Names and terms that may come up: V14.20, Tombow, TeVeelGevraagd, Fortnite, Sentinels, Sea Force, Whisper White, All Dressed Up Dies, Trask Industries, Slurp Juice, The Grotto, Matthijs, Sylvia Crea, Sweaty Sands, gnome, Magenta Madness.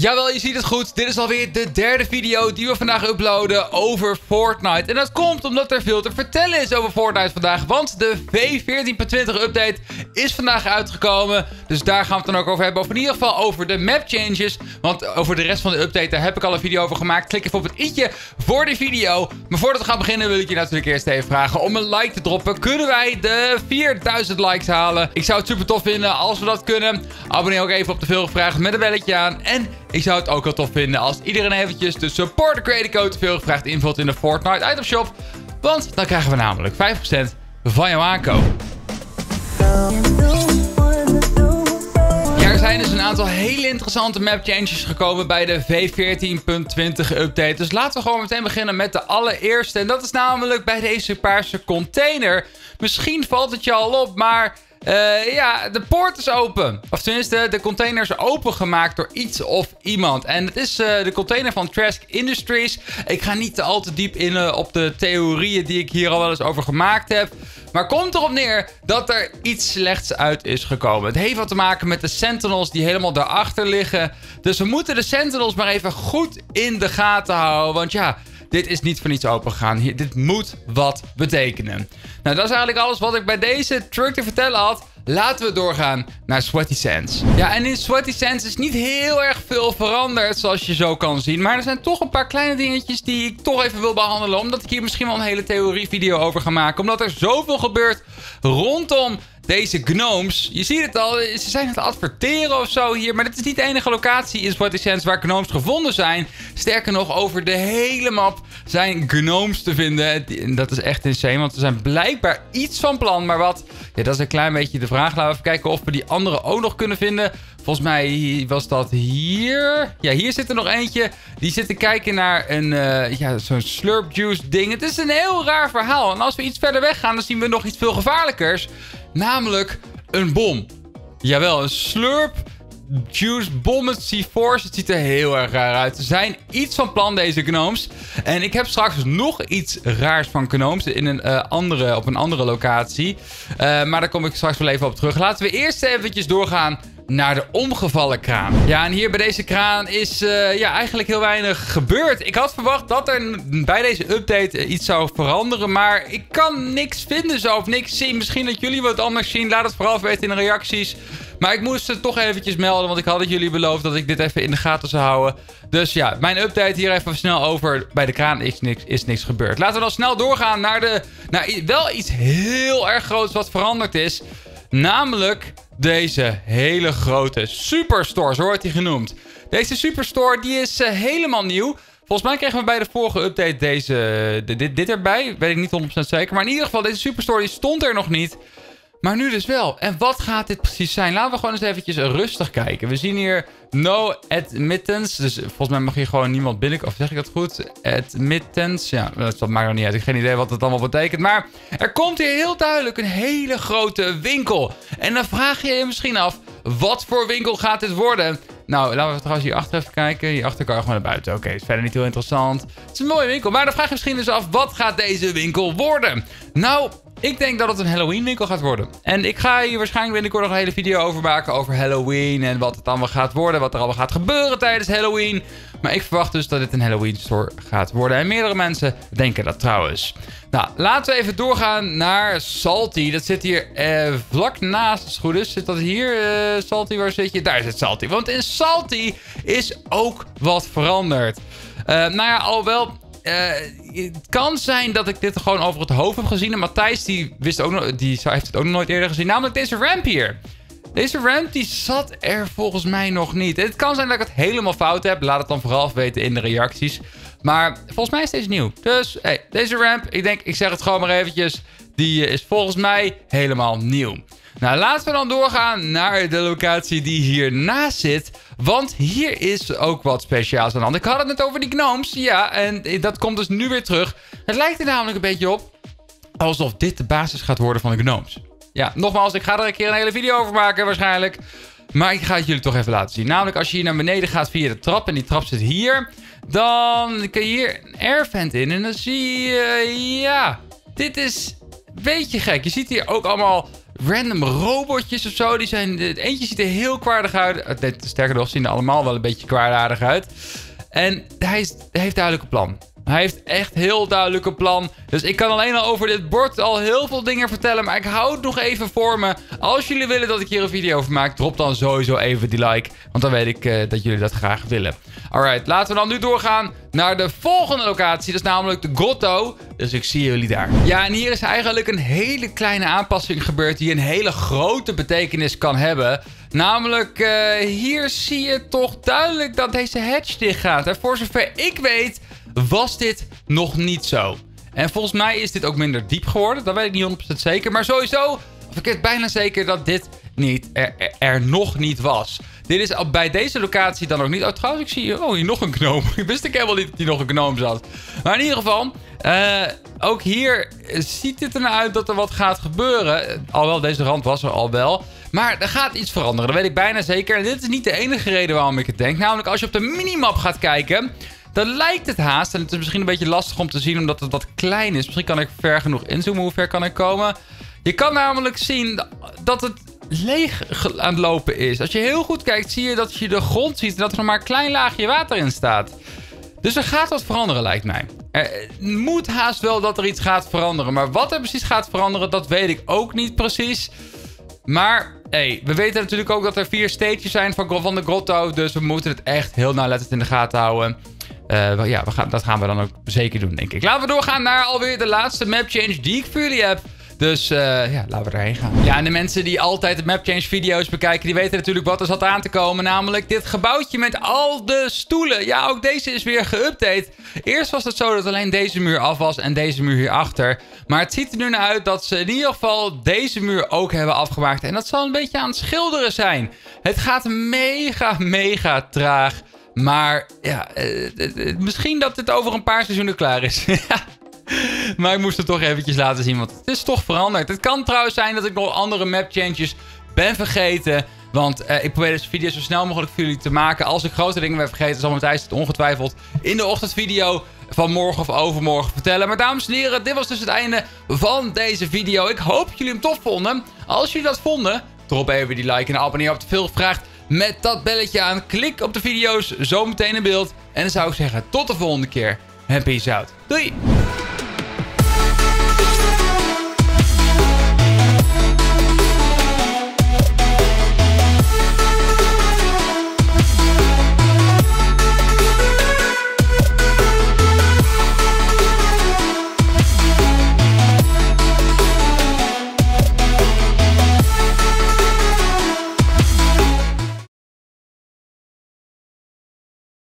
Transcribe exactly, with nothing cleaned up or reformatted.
Jawel, je ziet het goed. Dit is alweer de derde video die we vandaag uploaden over Fortnite. En dat komt omdat er veel te vertellen is over Fortnite vandaag. Want de V veertien punt twintig update is vandaag uitgekomen. Dus daar gaan we het dan ook over hebben. Of in ieder geval over de map changes. Want over de rest van de update, daar heb ik al een video over gemaakt. Klik even op het i'tje voor de video. Maar voordat we gaan beginnen wil ik je natuurlijk eerst even vragen om een like te droppen. Kunnen wij de vierduizend likes halen? Ik zou het super tof vinden als we dat kunnen. Abonneer ook even op TeVeelGevraagd met een belletje aan. En... ik zou het ook heel tof vinden als iedereen eventjes de supporter creator code TeVeelGevraagd invult in de Fortnite item shop. Want dan krijgen we namelijk vijf procent van jouw aankoop. Ja, er zijn dus een aantal hele interessante map changes gekomen bij de V veertien punt twintig update. Dus laten we gewoon meteen beginnen met de allereerste. En dat is namelijk bij deze paarse container. Misschien valt het je al op, maar... Uh, ja, de poort is open. Of tenminste, de container is opengemaakt door iets of iemand. En het is uh, de container van Trask Industries. Ik ga niet al te diep in uh, op de theorieën die ik hier al wel eens over gemaakt heb. Maar komt erop neer dat er iets slechts uit is gekomen. Het heeft wat te maken met de Sentinels die helemaal daarachter liggen. Dus we moeten de Sentinels maar even goed in de gaten houden. Want ja... dit is niet voor niets opengegaan. Dit moet wat betekenen. Nou, dat is eigenlijk alles wat ik bij deze truck te vertellen had. Laten we doorgaan naar Sweaty Sands. Ja, en in Sweaty Sands is niet heel erg veel veranderd, zoals je zo kan zien. Maar er zijn toch een paar kleine dingetjes die ik toch even wil behandelen. Omdat ik hier misschien wel een hele theorievideo over ga maken. Omdat er zoveel gebeurt rondom... deze gnomes, je ziet het al, ze zijn aan het adverteren of zo hier. Maar dit is niet de enige locatie in Sweaty Sands waar gnomes gevonden zijn. Sterker nog, over de hele map zijn gnomes te vinden. En dat is echt insane, want ze zijn blijkbaar iets van plan. Maar wat, ja, dat is een klein beetje de vraag. Laten we even kijken of we die andere ook nog kunnen vinden. Volgens mij was dat hier. Ja, hier zit er nog eentje. Die zit te kijken naar een, uh, ja, zo'n Slurp Juice ding. Het is een heel raar verhaal. En als we iets verder weg gaan, dan zien we nog iets veel gevaarlijkers. Namelijk een bom. Jawel, een Slurp Juice bom met Sea Force. Het ziet er heel erg raar uit. Ze zijn iets van plan, deze gnomes. En ik heb straks nog iets raars van gnomes in een, uh, andere, op een andere locatie. Uh, maar daar kom ik straks wel even op terug. Laten we eerst eventjes doorgaan naar de omgevallen kraan. Ja, en hier bij deze kraan is uh, ja, eigenlijk heel weinig gebeurd. Ik had verwacht dat er bij deze update iets zou veranderen. Maar ik kan niks vinden zo of niks zien. Misschien dat jullie wat anders zien. Laat het vooral weten in de reacties. Maar ik moest het toch eventjes melden. Want ik had het jullie beloofd dat ik dit even in de gaten zou houden. Dus ja, mijn update hier even snel over. Bij de kraan is niks, is niks gebeurd. Laten we dan snel doorgaan naar, de, naar wel iets heel erg groots wat veranderd is. Namelijk... deze hele grote superstore, zo wordt die genoemd. Deze superstore die is uh, helemaal nieuw. Volgens mij kregen we bij de vorige update deze, de, dit, dit erbij. Weet ik niet honderd procent zeker. Maar in ieder geval, deze superstore die stond er nog niet. Maar nu dus wel. En wat gaat dit precies zijn? Laten we gewoon eens eventjes rustig kijken. We zien hier no admittance. Dus volgens mij mag hier gewoon niemand binnen. Of zeg ik dat goed? Admittance. Ja, dat maakt nog niet uit. Ik heb geen idee wat dat allemaal betekent. Maar er komt hier heel duidelijk een hele grote winkel. En dan vraag je je misschien af, wat voor winkel gaat dit worden? Nou, laten we trouwens hierachter even kijken. Hierachter kan je gewoon naar buiten. Oké, okay, is verder niet heel interessant. Het is een mooie winkel. Maar dan vraag je misschien dus af, wat gaat deze winkel worden? Nou... ik denk dat het een Halloween winkel gaat worden. En ik ga hier waarschijnlijk binnenkort nog een hele video over maken. Over Halloween en wat het allemaal gaat worden. Wat er allemaal gaat gebeuren tijdens Halloween. Maar ik verwacht dus dat dit een Halloween store gaat worden. En meerdere mensen denken dat trouwens. Nou, laten we even doorgaan naar Salty. Dat zit hier eh, vlak naast, als het goed is. Zit dat hier? Eh, Salty, waar zit je? Daar zit Salty. Want in Salty is ook wat veranderd. Uh, nou ja, alhoewel... Uh, het kan zijn dat ik dit gewoon over het hoofd heb gezien. En Matthijs die wist ook no die heeft het ook nog nooit eerder gezien. Namelijk deze ramp hier. Deze ramp die zat er volgens mij nog niet. Het kan zijn dat ik het helemaal fout heb. Laat het dan vooral weten in de reacties. Maar volgens mij is deze nieuw. Dus hey, deze ramp, ik denk, ik zeg het gewoon maar eventjes. Die is volgens mij helemaal nieuw. Nou, laten we dan doorgaan naar de locatie die hiernaast zit. Want hier is ook wat speciaals aan de hand. Ik had het net over die gnomes. Ja, en dat komt dus nu weer terug. Het lijkt er namelijk een beetje op alsof dit de basis gaat worden van de gnomes. Ja, nogmaals, ik ga er een keer een hele video over maken waarschijnlijk. Maar ik ga het jullie toch even laten zien. Namelijk als je hier naar beneden gaat via de trap. En die trap zit hier. Dan kun je hier een airvent in. En dan zie je... ja, dit is een beetje gek. Je ziet hier ook allemaal... random robotjes of zo. Die zijn, het eentje ziet er heel kwaadaardig uit. Nee, sterker nog, zien er allemaal wel een beetje kwaadaardig uit. En hij, is, hij heeft duidelijk een plan. Hij heeft echt heel duidelijk een plan. Dus ik kan alleen al over dit bord al heel veel dingen vertellen. Maar ik hou het nog even voor me. Als jullie willen dat ik hier een video over maak, drop dan sowieso even die like. Want dan weet ik uh, dat jullie dat graag willen. Alright, laten we dan nu doorgaan naar de volgende locatie. Dat is namelijk de Grotto. Dus ik zie jullie daar. Ja, en hier is eigenlijk een hele kleine aanpassing gebeurd die een hele grote betekenis kan hebben. Namelijk, uh, hier zie je toch duidelijk dat deze hatch dicht gaat. En voor zover ik weet was dit nog niet zo. En volgens mij is dit ook minder diep geworden. Dat weet ik niet honderd procent zeker. Maar sowieso, of ik weet bijna zeker dat dit niet, er, er, er nog niet was. Dit is al bij deze locatie dan ook niet. Oh, trouwens, ik zie oh, hier nog een gnoom. Ik wist ik helemaal niet dat hier nog een gnoom zat. Maar in ieder geval, uh, ook hier ziet het ernaar uit dat er wat gaat gebeuren. Alhoewel, deze rand was er al wel. Maar er gaat iets veranderen, dat weet ik bijna zeker. En dit is niet de enige reden waarom ik het denk. Namelijk, als je op de minimap gaat kijken, dan lijkt het haast, en het is misschien een beetje lastig om te zien omdat het wat klein is. Misschien kan ik ver genoeg inzoomen. Hoe ver kan ik komen? Je kan namelijk zien dat het leeg aan het lopen is. Als je heel goed kijkt, zie je dat je de grond ziet en dat er nog maar een klein laagje water in staat. Dus er gaat wat veranderen, lijkt mij. Er moet haast wel dat er iets gaat veranderen. Maar wat er precies gaat veranderen, dat weet ik ook niet precies. Maar hey, we weten natuurlijk ook dat er vier stages zijn van de Grotto. Dus we moeten het echt heel nauwlettend in de gaten houden. Uh, ja, we gaan, dat gaan we dan ook zeker doen, denk ik. Laten we doorgaan naar alweer de laatste mapchange die ik voor jullie heb. Dus uh, ja, laten we erheen gaan. Ja, en de mensen die altijd de mapchange video's bekijken, die weten natuurlijk wat er zat aan te komen. Namelijk dit gebouwtje met al de stoelen. Ja, ook deze is weer geüpdate. Eerst was het zo dat alleen deze muur af was en deze muur hierachter. Maar het ziet er nu naar uit dat ze in ieder geval deze muur ook hebben afgemaakt. En dat zal een beetje aan het schilderen zijn. Het gaat mega, mega traag. Maar ja, uh, uh, misschien dat dit over een paar seizoenen klaar is. Maar ik moest het toch eventjes laten zien, want het is toch veranderd. Het kan trouwens zijn dat ik nog andere mapchanges ben vergeten. Want uh, ik probeer deze video zo snel mogelijk voor jullie te maken. Als ik grote dingen ben vergeten, zal Matthijs het ongetwijfeld in de ochtendvideo van morgen of overmorgen vertellen. Maar dames en heren, dit was dus het einde van deze video. Ik hoop dat jullie hem tof vonden. Als jullie dat vonden, drop even die like en abonneer op TeVeel Gevraagd. Met dat belletje aan. Klik op de video's, zometeen in beeld. En dan zou ik zeggen, tot de volgende keer. En peace out. Doei!